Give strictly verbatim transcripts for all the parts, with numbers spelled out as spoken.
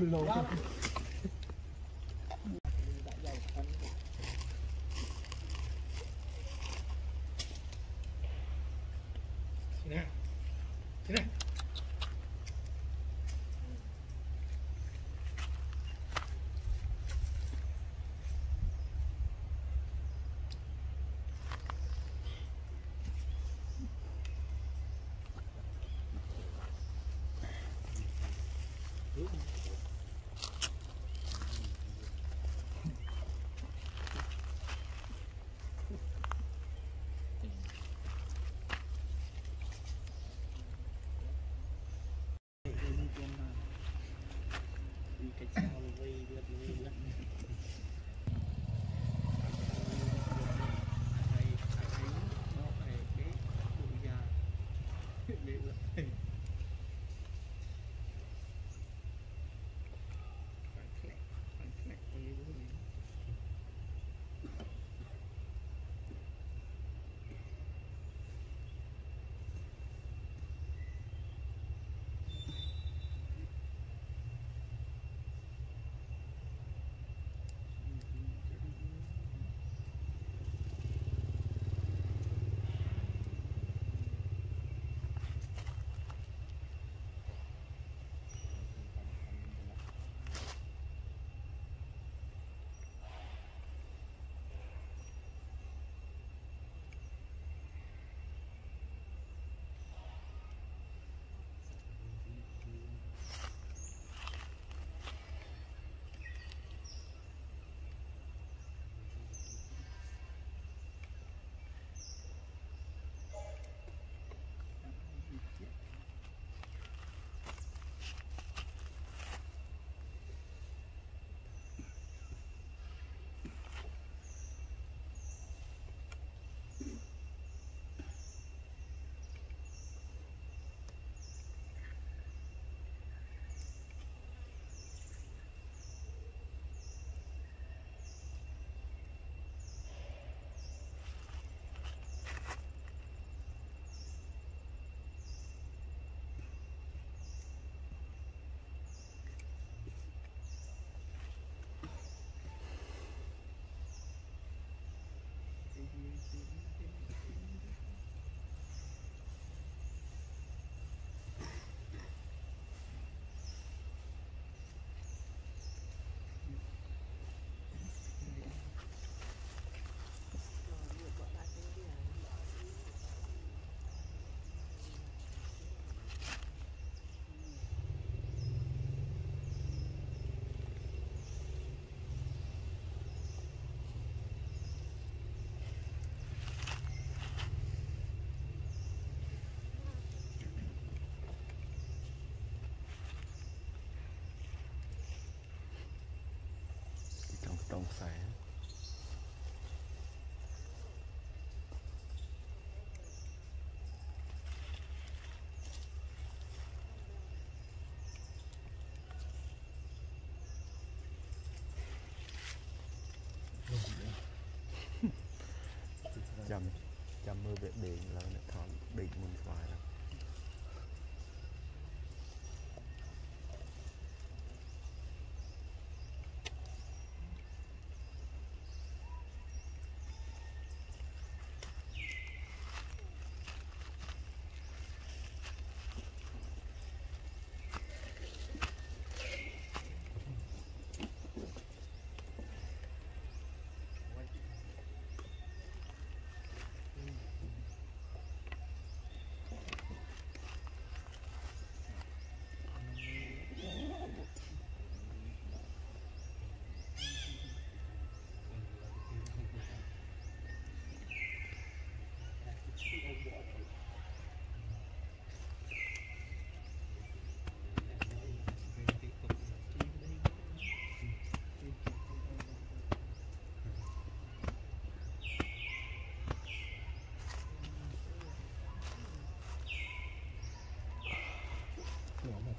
Lâu lâu.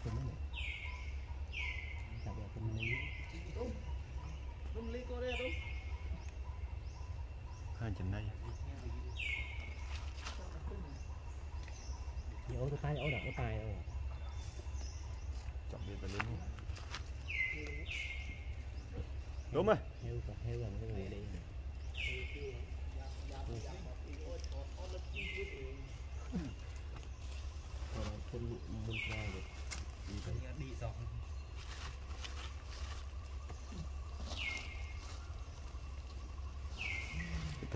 đúng rồi. Cái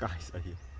Guys are here.